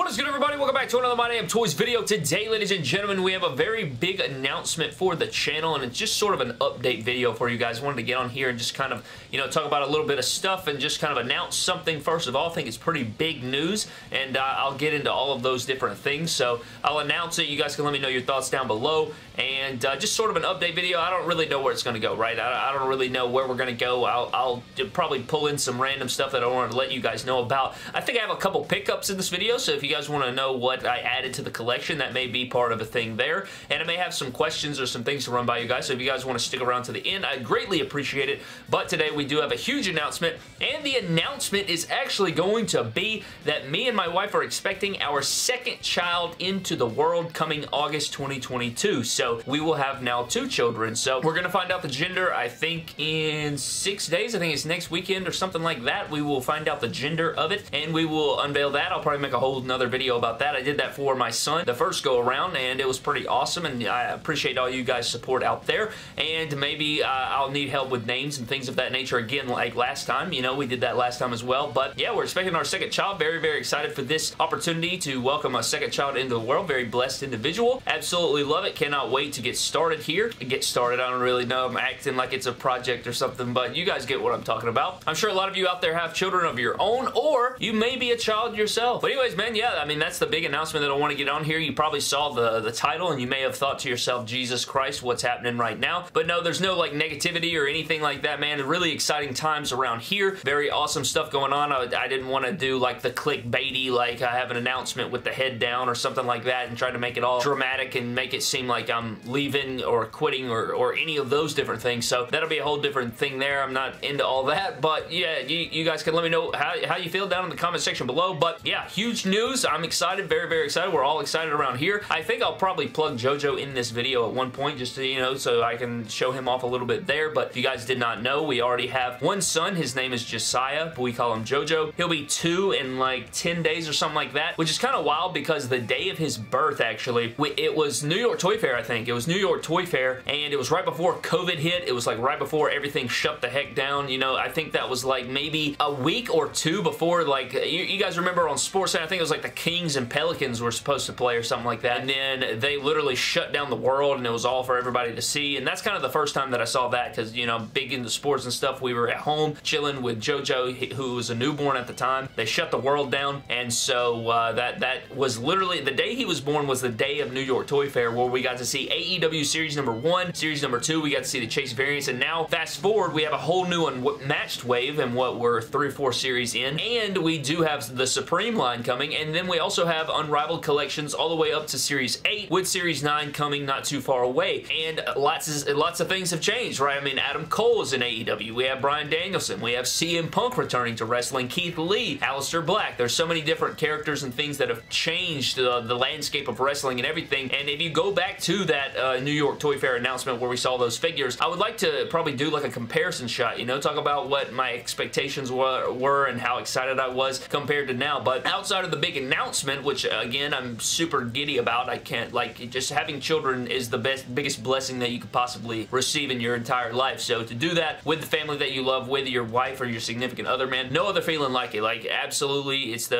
What is good, everybody? Welcome back to another My Damn Toys video. Today, ladies and gentlemen, we have a very big announcement for the channel, and it's just sort of an update video for you guys. I wanted to get on here and just kind of, talk about a little bit of stuff and just kind of announce something. First of all, I think it's pretty big news, and I'll get into all of those different things. So I'll announce it. You guys can let me know your thoughts down below, and just sort of an update video. I don't really know where it's going to go, right? I don't really know where we're going to go. I'll probably pull in some random stuff that I want to let you guys know about. I think I have a couple pickups in this video, so if you guys want to know what I added to the collection, that may be part of a thing there. And I may have some questions or some things to run by you guys, so if you guys want to stick around to the end, I greatly appreciate it. But today we do have a huge announcement, and the announcement is actually going to be that me and my wife are expecting our second child into the world coming August 2022. So we will have now two children. So we're going to find out the gender, I think, in 6 days. I think it's next weekend or something like that. We will find out the gender of it, and we will unveil that. I'll probably make a whole another video about that. I did that for my son the first go around, and it was pretty awesome, and I appreciate all you guys' support out there. And maybe I'll need help with names and things of that nature again, like last time. We did that last time as well. But yeah, we're expecting our second child. Very, very excited for this opportunity to welcome a second child into the world. Very blessed individual. Absolutely love it. Cannot wait to get started here. Get started. I don't really know. I'm acting like it's a project or something, but you guys get what I'm talking about. I'm sure a lot of you out there have children of your own, or you may be a child yourself. But anyways, man, yeah, I mean, that's the big announcement that I want to get on here. You probably saw the title, and you may have thought to yourself, Jesus Christ, what's happening right now? But no, there's no, like, negativity or anything like that, man. Really exciting times around here. Very awesome stuff going on. I didn't want to do, like, the clickbaity, like, I have an announcement with the head down or something like that and try to make it all dramatic and make it seem like I'm leaving or quitting or any of those different things. So that'll be a whole different thing there. I'm not into all that. But, yeah, you guys can let me know how you feel down in the comment section below. But, yeah, huge news. I'm excited, very, very excited. We're all excited around here. I think I'll probably plug JoJo in this video at one point, just to, so I can show him off a little bit there. But if you guys did not know, we already have one son. His name is Josiah, but we call him JoJo. He'll be 2 in like 10 days or something like that, which is kind of wild because the day of his birth, actually, it was New York Toy Fair, I think. It was New York Toy Fair, and it was right before COVID hit. It was like right before everything shut the heck down. I think that was like maybe a week or two before, like, you guys remember on SportsCenter, I think it was like the Kings and Pelicans were supposed to play or something like that, and then they literally shut down the world, and it was all for everybody to see. And that's kind of the first time that I saw that, because big into sports and stuff, we were at home chilling with JoJo, who was a newborn at the time. They shut the world down, and so that was literally the day he was born, was the day of New York Toy Fair, where we got to see AEW Series #1, Series #2, we got to see the Chase variants. And now fast forward, we have a whole new unmatched wave, and what we're 3 or 4 series in, and we do have the Supreme line coming. And then we also have unrivaled collections all the way up to Series 8, with Series 9 coming not too far away. And lots of things have changed, right? I mean, Adam Cole is in AEW. We have Brian Danielson. We have CM Punk returning to wrestling. Keith Lee, Alistair Black. There's so many different characters and things that have changed the landscape of wrestling and everything. And if you go back to that New York Toy Fair announcement where we saw those figures, I would like to probably do like a comparison shot, talk about what my expectations were and how excited I was compared to now. But outside of the big announcement, which again I'm super giddy about, I can't, like, just having children is the biggest blessing that you could possibly receive in your entire life. So to do that with the family that you love, with your wife or your significant other, man, no other feeling like it. Like, absolutely, it's the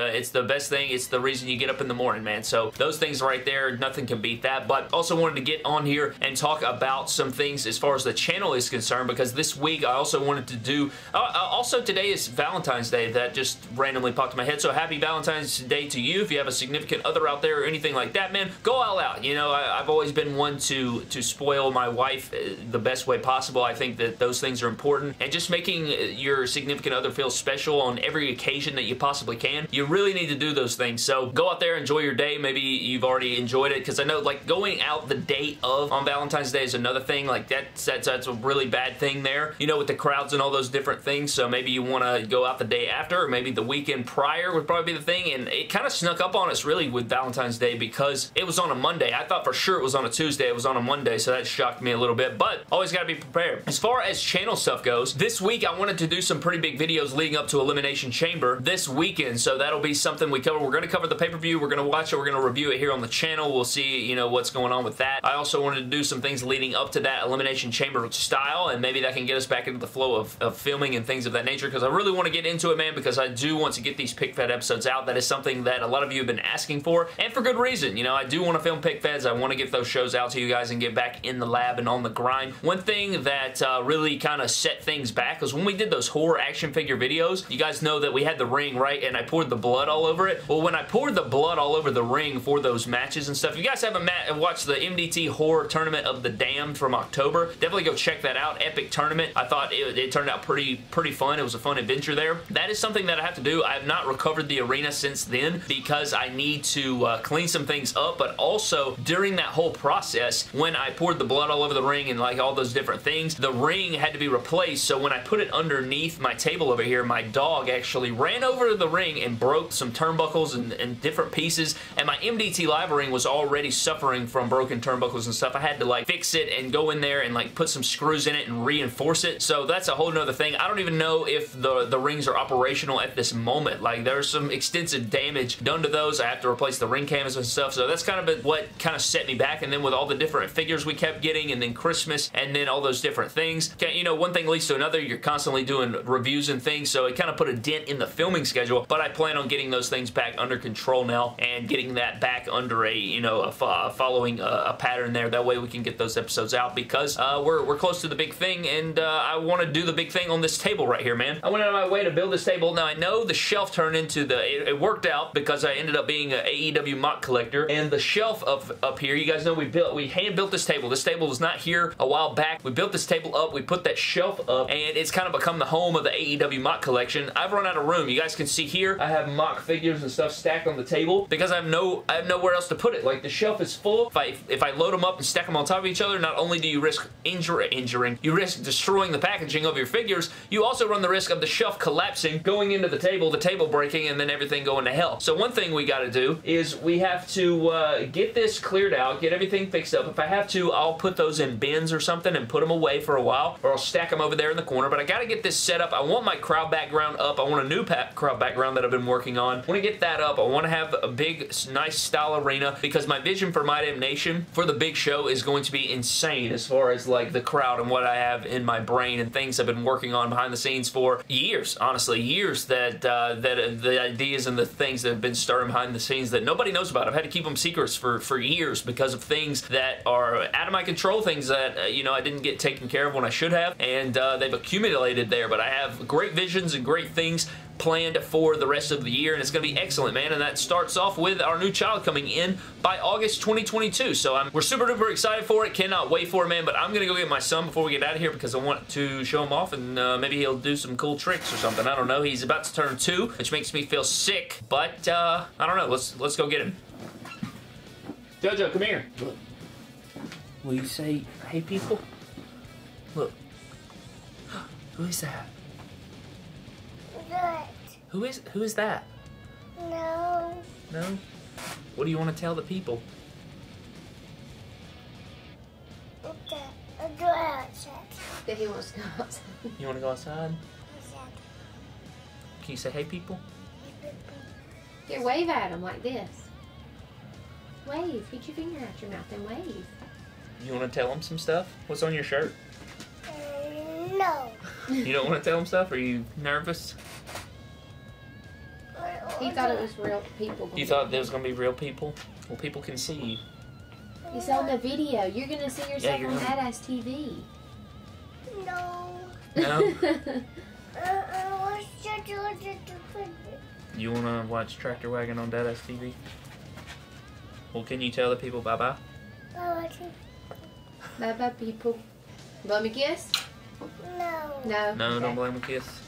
best thing. It's the reason you get up in the morning, man. So those things right there, nothing can beat that. But also wanted to get on here and talk about some things as far as the channel is concerned, because this week I also wanted to do also today is Valentine's Day. That just randomly popped in my head, so happy Valentine's Day to you. If you have a significant other out there or anything like that, man, go all out. I've always been one to spoil my wife the best way possible. I think that those things are important, and just making your significant other feel special on every occasion that you possibly can. You really need to do those things. So go out there, enjoy your day. Maybe you've already enjoyed it, because I know, like, going out the day of on Valentine's Day is another thing. Like, that's a really bad thing there, with the crowds and all those different things. So maybe you want to go out the day after, or maybe the weekend prior would probably be the thing. And it kind of snuck up on us really with Valentine's Day, because it was on a Monday. I thought for sure it was on a Tuesday. It was on a Monday, so that shocked me a little bit. But always got to be prepared. As far as channel stuff goes, this week I wanted to do some pretty big videos leading up to Elimination Chamber this weekend, so that'll be something we cover. We're going to cover the pay-per-view. We're going to watch it. We're going to review it here on the channel. We'll see, what's going on with that. I also wanted to do some things leading up to that Elimination Chamber style, and maybe that can get us back into the flow of filming and things of that nature, because I really want to get into it, man, because I do want to get these PickFed episodes out. That is something that that a lot of you have been asking for, and for good reason. You know, I do want to film PickFeds. I want to get those shows out to you guys and get back in the lab and on the grind. One thing that really kind of set things back was when we did those horror action figure videos, you guys know that we had the ring, right? And I poured the blood all over it. Well, when I poured the blood all over the ring for those matches and stuff, if you guys haven't watched the MDT Horror Tournament of the Damned from October, definitely go check that out. Epic tournament. I thought it turned out pretty fun. It was a fun adventure there. That is something that I have to do. I have not recovered the arena since then because I need to clean some things up, but also during that whole process, when I poured the blood all over the ring and like all those different things, the ring had to be replaced. So when I put it underneath my table over here, my dog actually ran over the ring and broke some turnbuckles and different pieces, and my MDT Live ring was already suffering from broken turnbuckles and stuff. I had to like fix it and go in there and like put some screws in it and reinforce it. So that's a whole nother thing. I don't even know if the rings are operational at this moment. Like, there's some extensive damage done to those. I have to replace the ring canvas and stuff. So that's kind of what kind of set me back. And then with all the different figures we kept getting, and then Christmas, and then all those different things, you know, one thing leads to another. You're constantly doing reviews and things, so it kind of put a dent in the filming schedule. But I plan on getting those things back under control now and getting that back under a, you know, following a pattern there. That way we can get those episodes out, because we're close to the big thing, and I want to do the big thing on this table right here, man. I went out of my way to build this table. Now I know the shelf turned into it worked out because I ended up being an AEW mock collector, and the shelf up here, you guys know we hand built this table. This table was not here a while back. We built this table up, we put that shelf up, and it's kind of become the home of the AEW mock collection. I've run out of room. You guys can see here, I have mock figures and stuff stacked on the table because I have nowhere else to put it. Like, the shelf is full. If I load them up and stack them on top of each other, not only do you risk you risk destroying the packaging of your figures, you also run the risk of the shelf collapsing, going into the table breaking, and then everything going to hell. So one thing we got to do is we have to get this cleared out, get everything fixed up. If I have to, I'll put those in bins or something and put them away for a while, or I'll stack them over there in the corner. But I got to get this set up. I want my crowd background up. I want a new crowd background that I've been working on. I want to get that up. I want to have a big, nice style arena, because my vision for My Damn Nation for the big show is going to be insane as far as like the crowd and what I have in my brain and things I've been working on behind the scenes for years, honestly, years that the ideas and the things that have been stirring behind the scenes that nobody knows about. I've had to keep them secrets for years because of things that are out of my control, things that, you know, I didn't get taken care of when I should have, and they've accumulated there. But I have great visions and great things planned for the rest of the year, and it's going to be excellent, man. And that starts off with our new child coming in by August 2022, so we're super duper excited for it. Cannot wait for it, man. But I'm going to go get my son before we get out of here because I want to show him off, and maybe he'll do some cool tricks or something. I don't know. He's about to turn 2, which makes me feel sick, but I don't know. Let's go get him. Jojo, come here. Look. Will you say, hey, people? Look. Who is that? Who is that? No. No? What do you want to tell the people? Go outside. That he wants to go outside. You want to go outside? Can you say, hey, people? Here, wave at him like this. Wave. Put your finger out your mouth and wave. You want to tell him some stuff? What's on your shirt? No. You don't want to tell him stuff? Are you nervous? He thought it was real people. You thought there was going to be real people? Well, people can see you. It's on the video. You're going to see yourself on Badass TV. No. No? You want to watch Tractor Wagon on Badass TV? Well, can you tell the people bye-bye? Bye-bye, people. Blow me a kiss? No. No? No, okay. Don't blow me a kiss.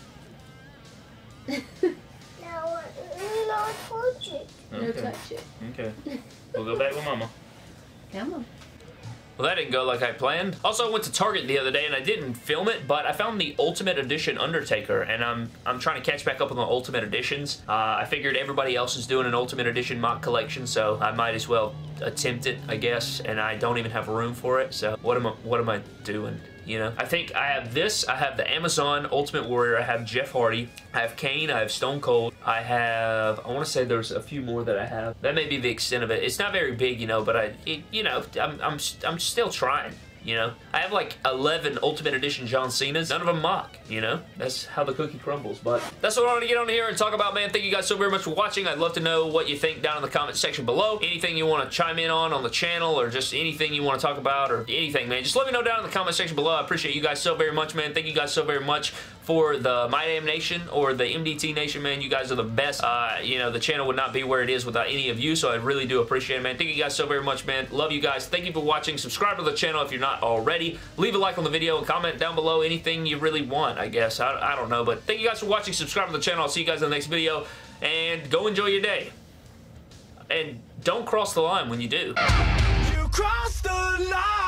No, touch it. Okay. No, touch it. Okay. We'll go back with Mama. Come on. Well, that didn't go like I planned. Also, I went to Target the other day, and I didn't film it, but I found the Ultimate Edition Undertaker, and I'm trying to catch back up on the Ultimate Editions. I figured everybody else is doing an Ultimate Edition mock collection, so I might as well attempt it, I guess, and I don't even have room for it, so what am I doing? You know, I think I have this. I have the Amazon Ultimate Warrior. I have Jeff Hardy. I have Kane. I have Stone Cold. I want to say there's a few more that I have. That may be the extent of it. It's not very big, you know, but you know, I'm still trying. you know? I have like 11 Ultimate Edition John Cena's. None of them mock, you know? That's how the cookie crumbles, but that's what I want to get on here and talk about, man. Thank you guys so very much for watching. I'd love to know what you think down in the comment section below. Anything you want to chime in on the channel, or just anything you want to talk about, or anything, man. Just let me know down in the comment section below. I appreciate you guys so very much, man. Thank you guys so very much for the My Damn Nation or the MDT Nation, man. You guys are the best. You know, the channel would not be where it is without any of you, so I really do appreciate it, man. Thank you guys so very much, man. Love you guys. Thank you for watching. Subscribe to the channel if you're not already. Leave a like on the video and comment down below anything you really want, I guess. I don't know, but thank you guys for watching. Subscribe to the channel. I'll see you guys in the next video, and go enjoy your day. And don't cross the line when you do. You cross the line!